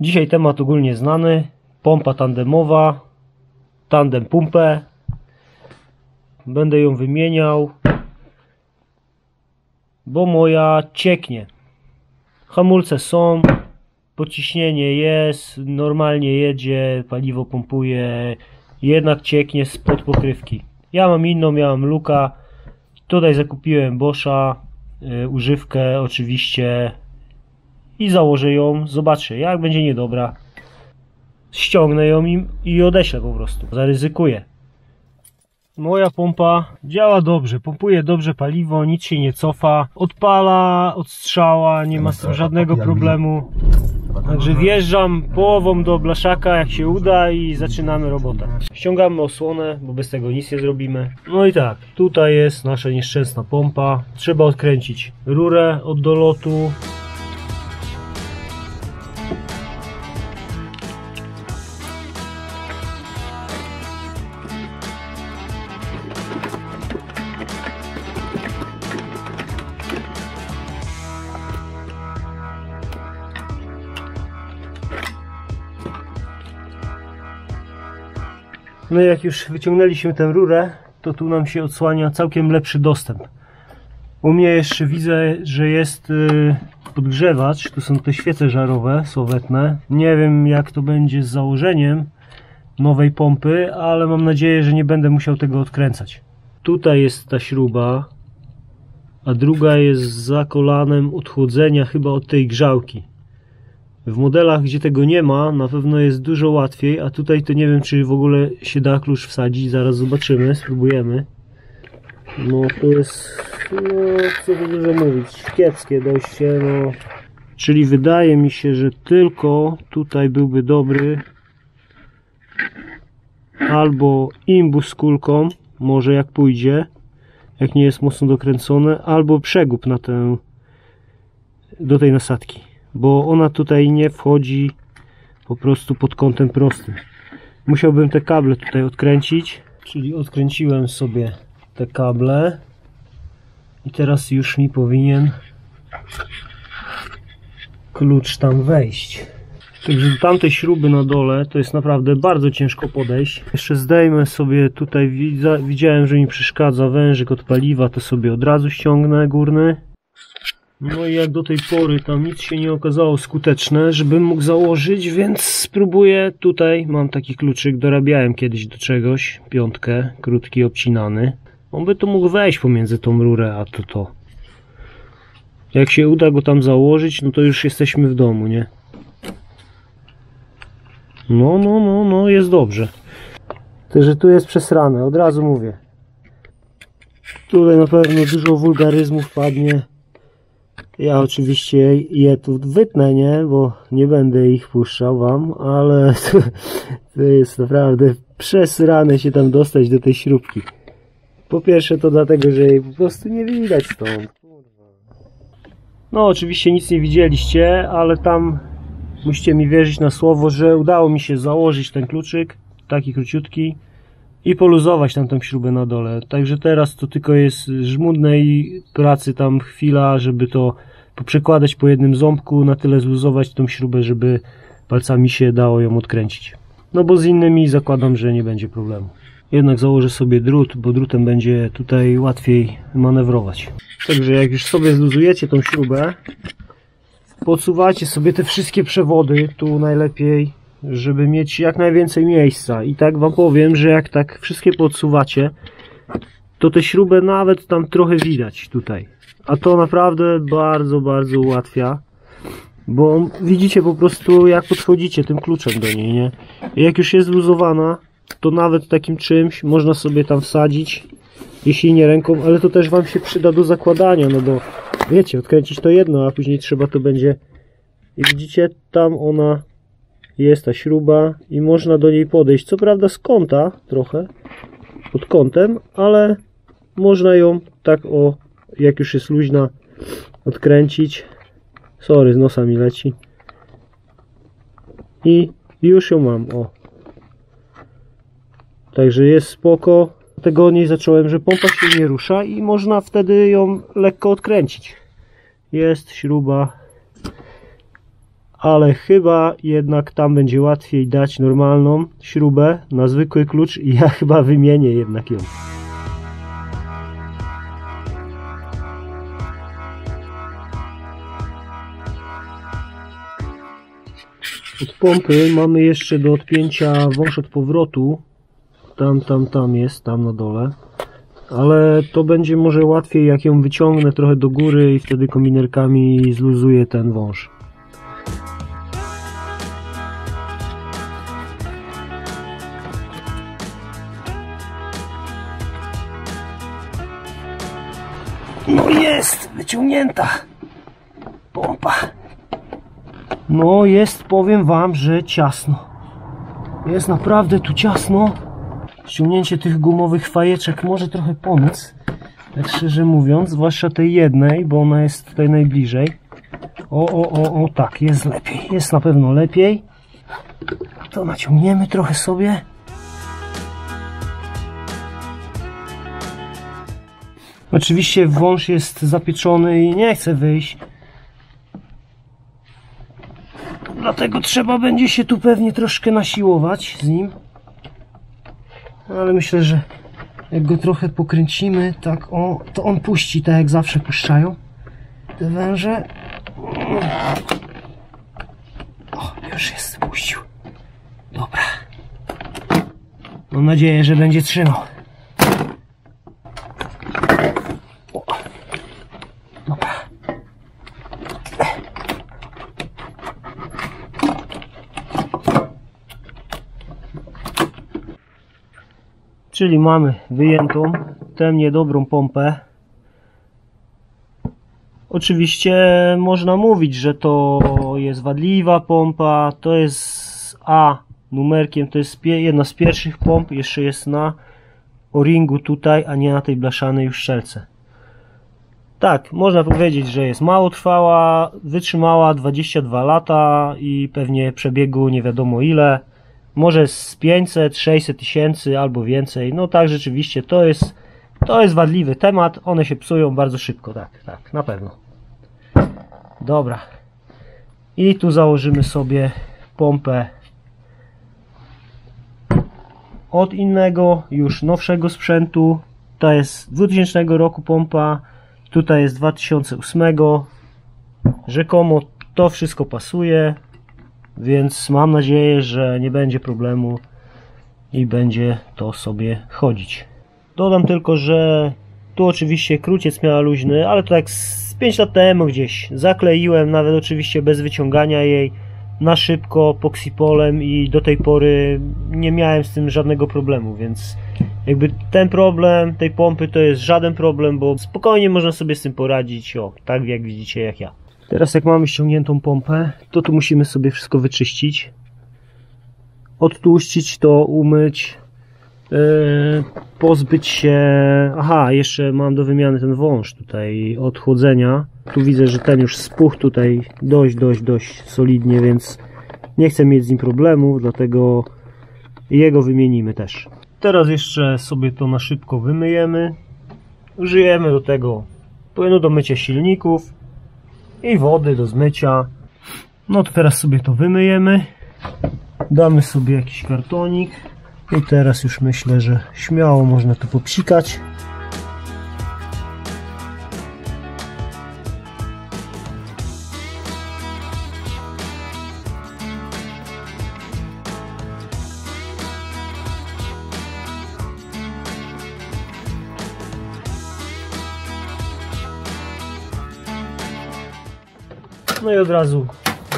Dzisiaj temat ogólnie znany, pompa tandemowa, tandem pumpę. Będę ją wymieniał, bo moja cieknie. Hamulce są, podciśnienie jest, normalnie jedzie, paliwo pompuje, jednak cieknie spod pokrywki. Ja mam inną, miałem luka, tutaj zakupiłem Boscha, używkę oczywiście i założę ją, zobaczę, jak będzie niedobra. Ściągnę ją i odeślę po prostu, zaryzykuję. Moja pompa działa dobrze, pompuje dobrze paliwo, nic się nie cofa, odpala, odstrzała, nie ma z tym żadnego problemu. Także wjeżdżam połową do blaszaka, jak się uda, i zaczynamy robotę. Ściągamy osłonę, bo bez tego nic nie zrobimy. No i tak, tutaj jest nasza nieszczęsna pompa. Trzeba odkręcić rurę od dolotu. No i jak już wyciągnęliśmy tę rurę, to tu nam się odsłania całkiem lepszy dostęp. U mnie jeszcze widzę, że jest podgrzewacz, tu są te świece żarowe, słowetne. Nie wiem, jak to będzie z założeniem nowej pompy, ale mam nadzieję, że nie będę musiał tego odkręcać. Tutaj jest ta śruba, a druga jest za kolanem odchłodzenia chyba od tej grzałki. W modelach, gdzie tego nie ma, na pewno jest dużo łatwiej, a tutaj to nie wiem, czy w ogóle się da klucz wsadzić. Zaraz zobaczymy, spróbujemy. No to jest, co tu dużo mówić, kiepskie dojście, no. Czyli wydaje mi się, że tylko tutaj byłby dobry albo imbus z kulką, może jak pójdzie, jak nie jest mocno dokręcone, albo przegub na tę, do tej nasadki. Bo ona tutaj nie wchodzi po prostu pod kątem prostym. Musiałbym te kable tutaj odkręcić, czyli odkręciłem sobie te kable i teraz już mi powinien klucz tam wejść. Także do tamtej śruby na dole to jest naprawdę bardzo ciężko podejść. Jeszcze zdejmę sobie tutaj, widziałem, że mi przeszkadza wężyk od paliwa, to sobie od razu ściągnę górny. No i jak do tej pory tam nic się nie okazało skuteczne, żebym mógł założyć, więc spróbuję tutaj. Mam taki kluczyk, dorabiałem kiedyś do czegoś, piątkę, krótki, obcinany. On by tu mógł wejść pomiędzy tą rurę a to. Jak się uda go tam założyć, no to już jesteśmy w domu, nie? No, jest dobrze. Także tu jest przesrane, od razu mówię. Tutaj na pewno dużo wulgaryzmów padnie. Ja oczywiście je tu wytnę, nie? Bo nie będę ich puszczał wam, ale to jest naprawdę przesrane się tam dostać do tej śrubki. Po pierwsze to dlatego, że jej po prostu nie widać stąd. No oczywiście nic nie widzieliście, ale tam musicie mi wierzyć na słowo, że udało mi się założyć ten kluczyk, taki króciutki, i poluzować tamtą śrubę na dole. Także teraz to tylko jest żmudnej pracy tam chwila, żeby to poprzekładać po jednym ząbku, na tyle zluzować tą śrubę, żeby palcami się dało ją odkręcić. No bo z innymi zakładam, że nie będzie problemu. Jednak założę sobie drut, bo drutem będzie tutaj łatwiej manewrować. Także jak już sobie zluzujecie tą śrubę, podsuwacie sobie te wszystkie przewody, tu najlepiej, żeby mieć jak najwięcej miejsca. I tak wam powiem, że jak tak wszystkie podsuwacie, to tę śrubę nawet tam trochę widać tutaj, a to naprawdę bardzo ułatwia, bo widzicie po prostu, jak podchodzicie tym kluczem do niej, nie? I jak już jest luzowana, to nawet takim czymś można sobie tam wsadzić, jeśli nie ręką, ale to też wam się przyda do zakładania, no bo wiecie, odkręcić to jedno, a później trzeba to będzie, i widzicie, tam ona jest, ta śruba, i można do niej podejść, co prawda z kąta trochę, pod kątem, ale można ją tak o, jak już jest luźna, odkręcić. Sorry, z nosa mi leci. I już ją mam, o. Także jest spoko. Dlatego od niej zacząłem, że pompa się nie rusza i można wtedy ją lekko odkręcić. Jest śruba. ale chyba jednak tam będzie łatwiej dać normalną śrubę na zwykły klucz i ja chyba wymienię jednak ją. Od pompy mamy jeszcze do odpięcia wąż od powrotu, tam jest, tam na dole, ale to będzie może łatwiej, jak ją wyciągnę trochę do góry i wtedy kombinerkami zluzuję ten wąż. No jest, wyciągnięta pompa. No jest, powiem wam, że ciasno. Jest naprawdę tu ciasno. Ściągnięcie tych gumowych fajeczek może trochę pomóc, tak szczerze mówiąc, zwłaszcza tej jednej, bo ona jest tutaj najbliżej. O, tak, jest lepiej, jest na pewno lepiej. To naciągniemy trochę sobie. Oczywiście wąż jest zapieczony i nie chce wyjść. Dlatego trzeba będzie się tu pewnie troszkę nasiłować z nim. Ale myślę, że jak go trochę pokręcimy, tak o, to on puści, tak jak zawsze puszczają te węże. O, już jest, puścił. Dobra. Mam nadzieję, że będzie trzymał. O. Dobra. Czyli mamy wyjętą tę niedobrą pompę. Oczywiście można mówić, że to jest wadliwa pompa, to jest A numerkiem, to jest jedna z pierwszych pomp, jeszcze jest na o-ringu tutaj, a nie na tej blaszanej już szczelce. Tak, można powiedzieć, że jest mało trwała, wytrzymała 22 lata i pewnie przebiegu nie wiadomo ile. Może z 500, 600 tysięcy albo więcej. No tak, rzeczywiście to jest wadliwy temat. One się psują bardzo szybko, tak, na pewno. Dobra. I tu założymy sobie pompę od innego, już nowszego sprzętu. To jest 2000 roku pompa. Tutaj jest 2008. Rzekomo to wszystko pasuje. Więc mam nadzieję, że nie będzie problemu i będzie to sobie chodzić. Dodam tylko, że tu oczywiście kruciec miała luźny, ale to tak z 5 lat temu gdzieś zakleiłem, nawet oczywiście bez wyciągania jej, na szybko poksipolem i do tej pory nie miałem z tym żadnego problemu, więc jakby ten problem tej pompy to jest żaden problem, bo spokojnie można sobie z tym poradzić, o, tak jak widzicie, jak ja. Teraz jak mamy ściągniętą pompę, to tu musimy sobie wszystko wyczyścić, odtłuścić to, umyć, pozbyć się... Aha, jeszcze mam do wymiany ten wąż tutaj od chłodzenia. Tu widzę, że ten już spuchł tutaj dość solidnie, więc nie chcę mieć z nim problemów, dlatego jego wymienimy też. Teraz jeszcze sobie to na szybko wymyjemy. Użyjemy do tego płynu do mycia silników i wody do zmycia. No to teraz sobie to wymyjemy, damy sobie jakiś kartonik i teraz już myślę, że śmiało można to popsikać. No i od razu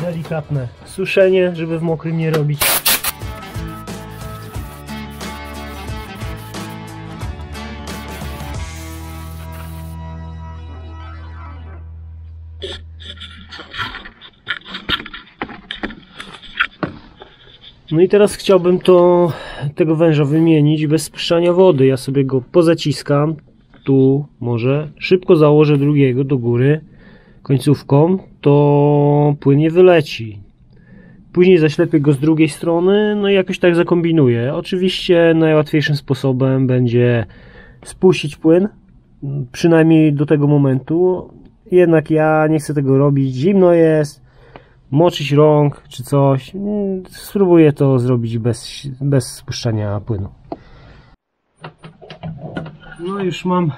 delikatne suszenie, żeby w mokrym nie robić. No i teraz chciałbym tego węża wymienić bez spuszczania wody. Ja sobie go pozaciskam. Tu może szybko założę drugiego do góry końcówką, to płyn nie wyleci. Później zaślepię go z drugiej strony, no i jakoś tak zakombinuję. Oczywiście najłatwiejszym sposobem będzie spuścić płyn, przynajmniej do tego momentu. Jednak ja nie chcę tego robić, zimno jest, moczyć rąk czy coś. Spróbuję to zrobić bez spuszczania płynu. No już mam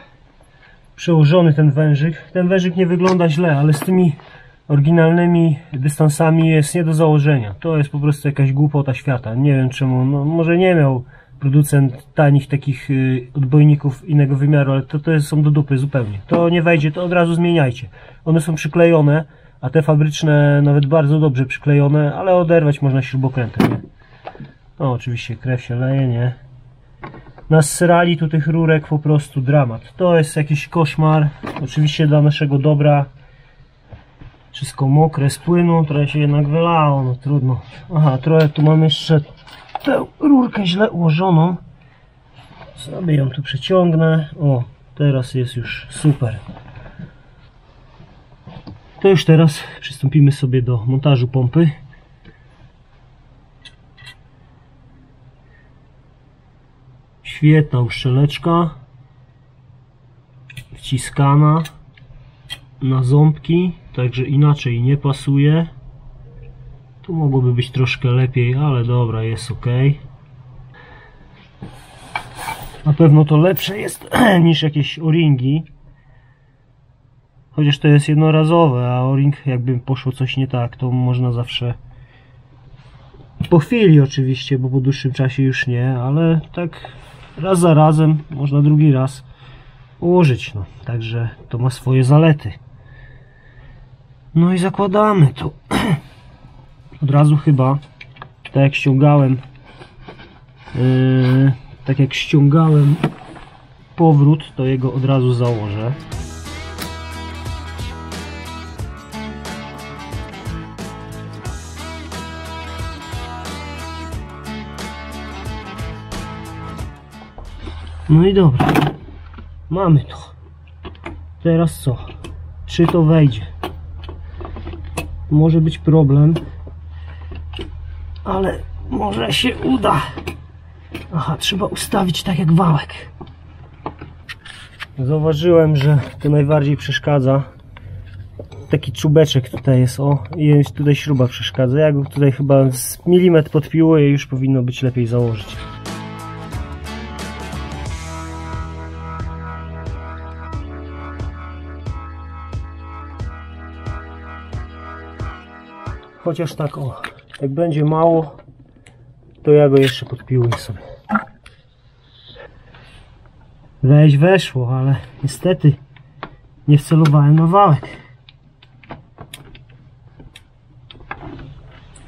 przełożony ten wężyk. Ten wężyk nie wygląda źle, ale z tymi oryginalnymi dystansami jest nie do założenia. To jest po prostu jakaś głupota świata. Nie wiem czemu, no, może nie miał producent tanich takich odbojników innego wymiaru, ale to są do dupy zupełnie. To nie wejdzie, to od razu zmieniajcie. One są przyklejone, a te fabryczne nawet bardzo dobrze przyklejone, ale oderwać można śrubokrętem, nie? No oczywiście krew się leje, nie? Nasrali tu tych rurek po prostu dramat. To jest jakiś koszmar, oczywiście dla naszego dobra. Wszystko mokre z płynu, trochę się jednak wylało, no trudno. Aha, trochę tu mam jeszcze tę rurkę źle ułożoną. Sobie ją tu przeciągnę. O, teraz jest już super. To już teraz przystąpimy sobie do montażu pompy. Świetna uszczeleczka. Wciskana na ząbki, także inaczej nie pasuje. Tu mogłoby być troszkę lepiej, ale dobra, jest ok. Na pewno to lepsze jest niż jakieś o-ringi. Chociaż to jest jednorazowe, a o-ring jakby poszło coś nie tak, to można zawsze po chwili oczywiście, bo po dłuższym czasie już nie, ale tak raz za razem, można drugi raz ułożyć, no. Także to ma swoje zalety. No i zakładamy to. Od razu chyba, tak jak ściągałem powrót, to jego od razu założę. No i dobra, mamy to. Teraz co? Czy to wejdzie? Może być problem, ale może się uda. Aha, trzeba ustawić tak jak wałek. Zauważyłem, że to najbardziej przeszkadza. Taki czubeczek tutaj jest, o, i tutaj śruba przeszkadza. Ja go tutaj chyba z milimetr podpiłuję i już powinno być lepiej założyć. Chociaż tak, o, jak będzie mało, to ja go jeszcze podpiłuję sobie. Weszło, ale niestety nie wcelowałem na wałek.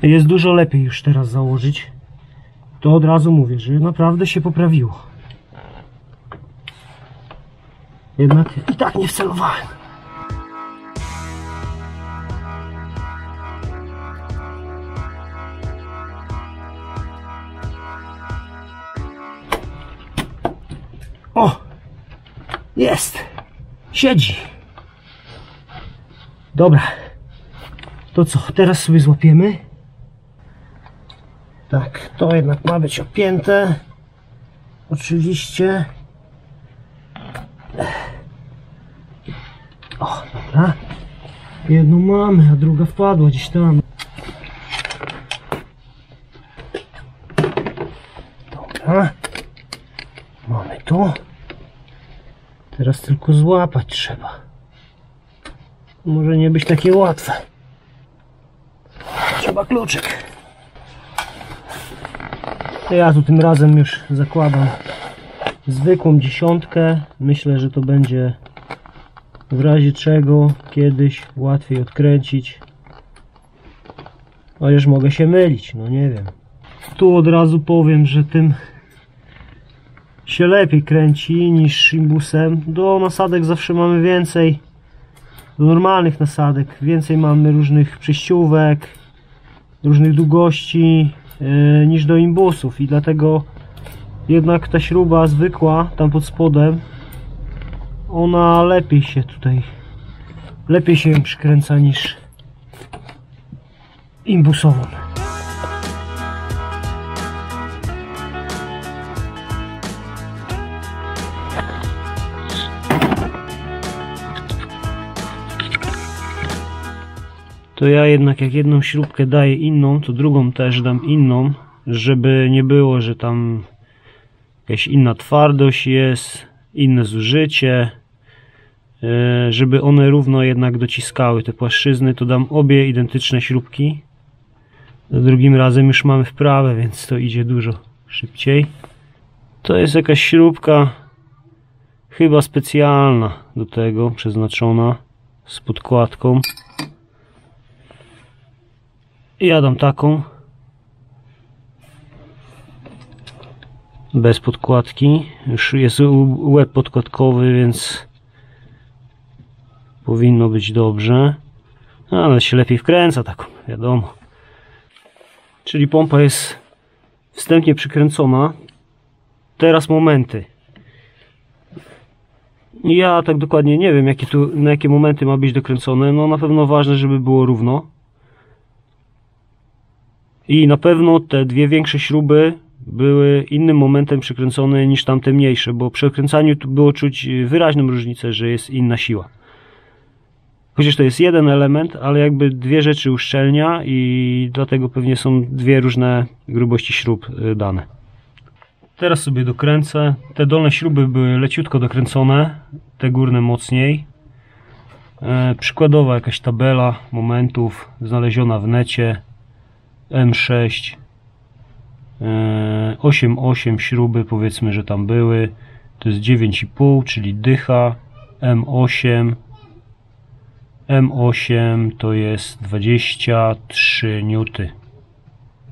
Jest dużo lepiej już teraz założyć. To od razu mówię, że naprawdę się poprawiło. Jednak i tak nie wcelowałem. O! Jest! Siedzi! Dobra. To co? Teraz sobie złapiemy. Tak, to jednak ma być opięte. Oczywiście. O, dobra. Jedną mamy, a druga wpadła gdzieś tam. Dobra. Mamy tu. Teraz tylko złapać trzeba. Może nie być takie łatwe. Trzeba kluczyk. To ja tu tym razem już zakładam zwykłą dziesiątkę. Myślę, że to będzie w razie czego kiedyś łatwiej odkręcić. Chociaż mogę się mylić, no nie wiem. Tu od razu powiem, że tym się lepiej kręci niż imbusem. Do nasadek zawsze mamy więcej, do normalnych nasadek więcej mamy różnych przejściówek, różnych długości niż do imbusów i dlatego jednak ta śruba zwykła tam pod spodem, ona lepiej się tutaj, lepiej się ją przykręca niż imbusową. to ja jednak jak jedną śrubkę daję inną, to drugą też dam inną, żeby nie było, że tam jakaś inna twardość jest, inne zużycie, żeby one równo jednak dociskały te płaszczyzny, to dam obie identyczne śrubki. Za drugim razem już mamy wprawę, więc to idzie dużo szybciej. To jest jakaś śrubka chyba specjalna do tego, przeznaczona z podkładką. Ja dam taką bez podkładki, już jest łeb podkładkowy, więc powinno być dobrze, ale się lepiej wkręca taką, wiadomo. Czyli pompa jest wstępnie przykręcona. Teraz momenty. Ja tak dokładnie nie wiem, jakie tu, na jakie momenty ma być dokręcone. No na pewno ważne, żeby było równo. I na pewno te dwie większe śruby były innym momentem przykręcone niż tamte mniejsze, bo przy okręcaniu tu było czuć wyraźną różnicę, że jest inna siła. Chociaż to jest jeden element, ale jakby dwie rzeczy uszczelnia i dlatego pewnie są dwie różne grubości śrub dane. Teraz sobie dokręcę. Te dolne śruby były leciutko dokręcone, te górne mocniej. Przykładowa jakaś tabela momentów znaleziona w necie. M6, 8,8 śruby, powiedzmy, że tam były. To jest 9,5, czyli dycha. M8. M8 to jest 23 N.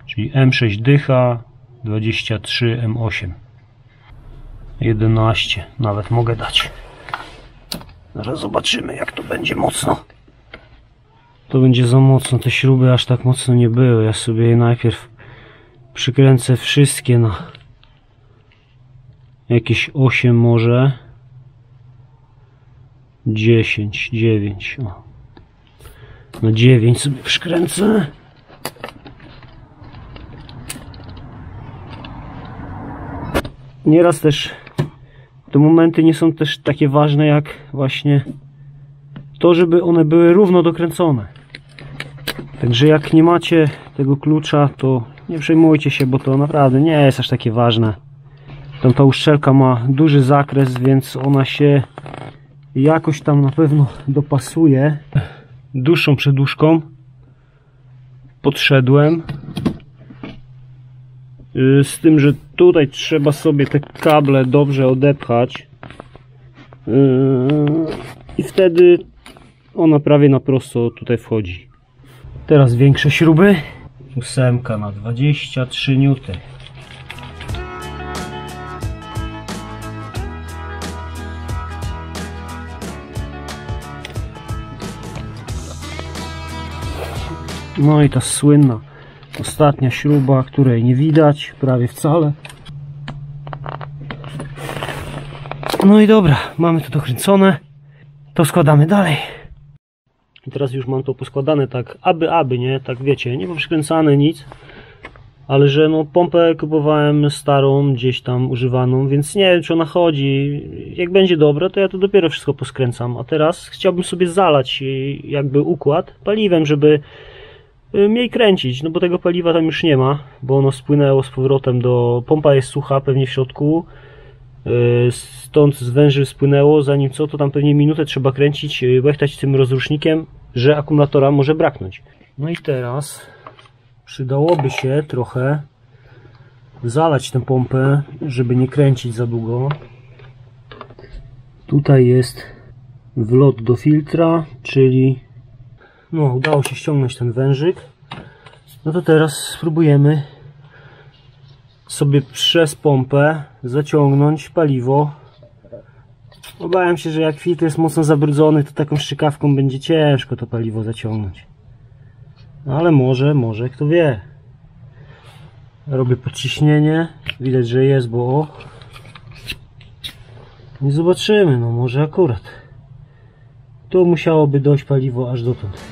Czyli M6 dycha, 23 M8. 11 nawet mogę dać. Zaraz zobaczymy, jak to będzie mocno. To będzie za mocno, te śruby aż tak mocno nie były. Ja sobie je najpierw przykręcę wszystkie na jakieś 8 może. 10, 9. O. Na 9 sobie przykręcę. Nieraz też te momenty nie są też takie ważne jak właśnie to, żeby one były równo dokręcone. Także jak nie macie tego klucza, to nie przejmujcie się, bo to naprawdę nie jest aż takie ważne. Tam ta uszczelka ma duży zakres, więc ona się jakoś tam na pewno dopasuje. Dłuższą przedłużką podszedłem. Z tym, że tutaj trzeba sobie te kable dobrze odepchać i wtedy ona prawie na prosto tutaj wchodzi. Teraz większe śruby. 8 na 23 N. No i ta słynna ostatnia śruba, której nie widać prawie wcale. No i dobra, mamy to dokręcone. To składamy dalej. I teraz już mam to poskładane tak aby, nie? Tak wiecie, nie mam przykręcane nic. Ale że no pompę kupowałem starą, gdzieś tam używaną, więc nie wiem, czy ona chodzi. Jak będzie dobra, to ja to dopiero wszystko poskręcam. A teraz chciałbym sobie zalać jakby układ paliwem, żeby mniej kręcić, no bo tego paliwa tam już nie ma, bo ono spłynęło z powrotem do... Pompa jest sucha pewnie w środku, stąd z węży spłynęło, zanim co to tam pewnie minutę trzeba kręcić, łechtać tym rozrusznikiem, że akumulatora może braknąć. No i teraz przydałoby się trochę zalać tę pompę, żeby nie kręcić za długo. Tutaj jest wlot do filtra, czyli no, udało się ściągnąć ten wężyk. No to teraz spróbujemy sobie przez pompę zaciągnąć paliwo. Obawiam się, że jak filtr jest mocno zabrudzony, to taką szczykawką będzie ciężko to paliwo zaciągnąć. Ale może, kto wie. Robię podciśnienie. Widać, że jest, bo... Nie zobaczymy, no może akurat. Tu musiałoby dojść paliwo aż dotąd.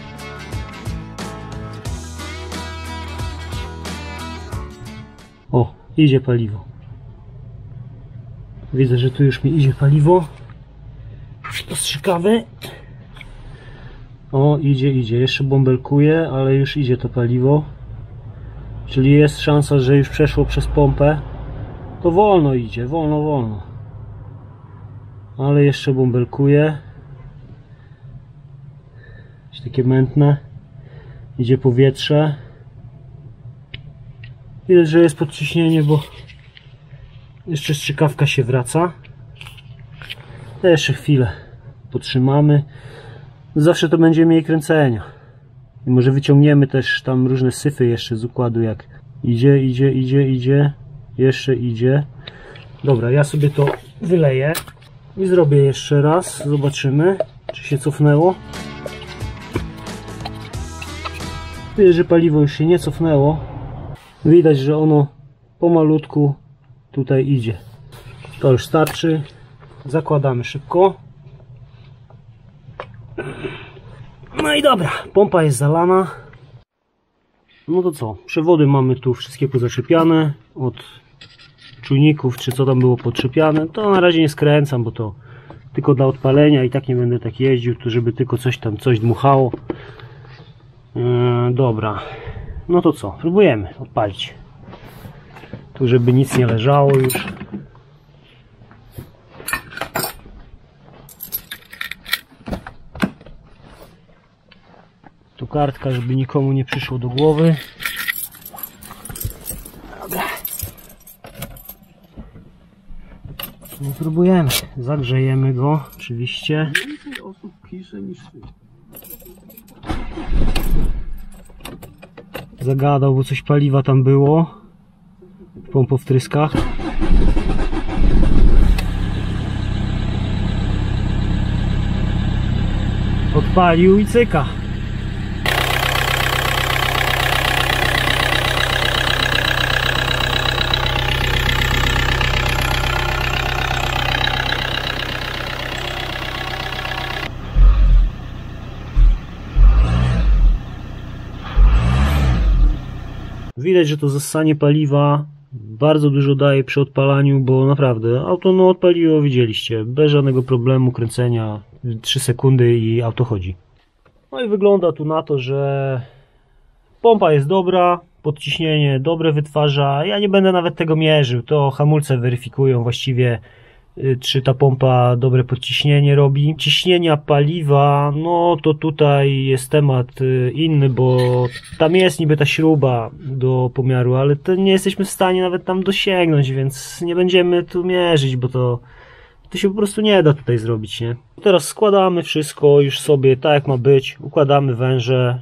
O, idzie paliwo. Widzę, że tu już mi idzie paliwo. To strzykamy. O, idzie, idzie. Jeszcze bąbelkuje, ale już idzie to paliwo. Czyli jest szansa, że już przeszło przez pompę. To wolno idzie, wolno, wolno. Ale jeszcze bąbelkuje. Jest takie mętne. Idzie powietrze. Widać, że jest podciśnienie, bo jeszcze strzykawka się wraca. To jeszcze chwilę potrzymamy. Zawsze to będzie mniej kręcenia. I może wyciągniemy też tam różne syfy jeszcze z układu, jak idzie, idzie, idzie, idzie. Jeszcze idzie. Dobra, ja sobie to wyleję i zrobię jeszcze raz. Zobaczymy, czy się cofnęło. Widać, że paliwo już się nie cofnęło. Widać, że ono pomalutku tutaj idzie. To już starczy. Zakładamy szybko. No i dobra, pompa jest zalana. No to co, przewody mamy tu wszystkie pozaczepiane od czujników, czy co tam było podczepiane. To na razie nie skręcam, bo to tylko dla odpalenia i tak nie będę tak jeździł, tu żeby tylko coś tam coś dmuchało. Dobra, no to co, próbujemy odpalić. Tu żeby nic nie leżało już. Tu kartka, żeby nikomu nie przyszło do głowy. Dobra. No próbujemy. Zagrzejemy go, oczywiście. Więcej osób pisze niż ty. Zagadał, bo coś paliwa tam było. W pompowtryskach. Odpalił i cyka. Widać, że to zassanie paliwa bardzo dużo daje przy odpalaniu, bo naprawdę auto no odpaliło, widzieliście, bez żadnego problemu kręcenia, 3 sekundy i auto chodzi. No i wygląda tu na to, że pompa jest dobra, podciśnienie dobre wytwarza, ja nie będę nawet tego mierzył, to hamulce weryfikują właściwie, czy ta pompa dobre podciśnienie robi. Ciśnienia paliwa, no to tutaj jest temat inny, bo tam jest niby ta śruba do pomiaru, ale to nie jesteśmy w stanie nawet tam dosięgnąć, więc nie będziemy tu mierzyć, bo to się po prostu nie da tutaj zrobić, nie? Teraz składamy wszystko już sobie tak jak ma być, układamy węże,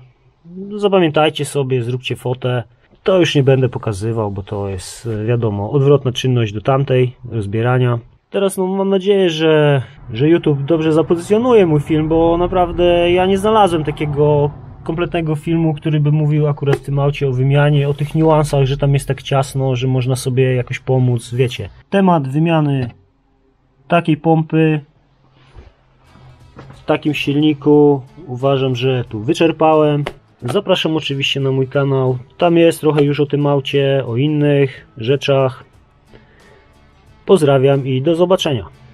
zapamiętajcie sobie, zróbcie fotę. To już nie będę pokazywał, bo to jest wiadomo, odwrotna czynność do tamtej, rozbierania. Teraz no, mam nadzieję, że YouTube dobrze zapozycjonuje mój film, bo naprawdę ja nie znalazłem takiego kompletnego filmu, który by mówił akurat w tym aucie o wymianie, o tych niuansach, że tam jest tak ciasno, że można sobie jakoś pomóc, wiecie. Temat wymiany takiej pompy w takim silniku uważam, że tu wyczerpałem. Zapraszam oczywiście na mój kanał, tam jest trochę już o tym aucie, o innych rzeczach. Pozdrawiam i do zobaczenia.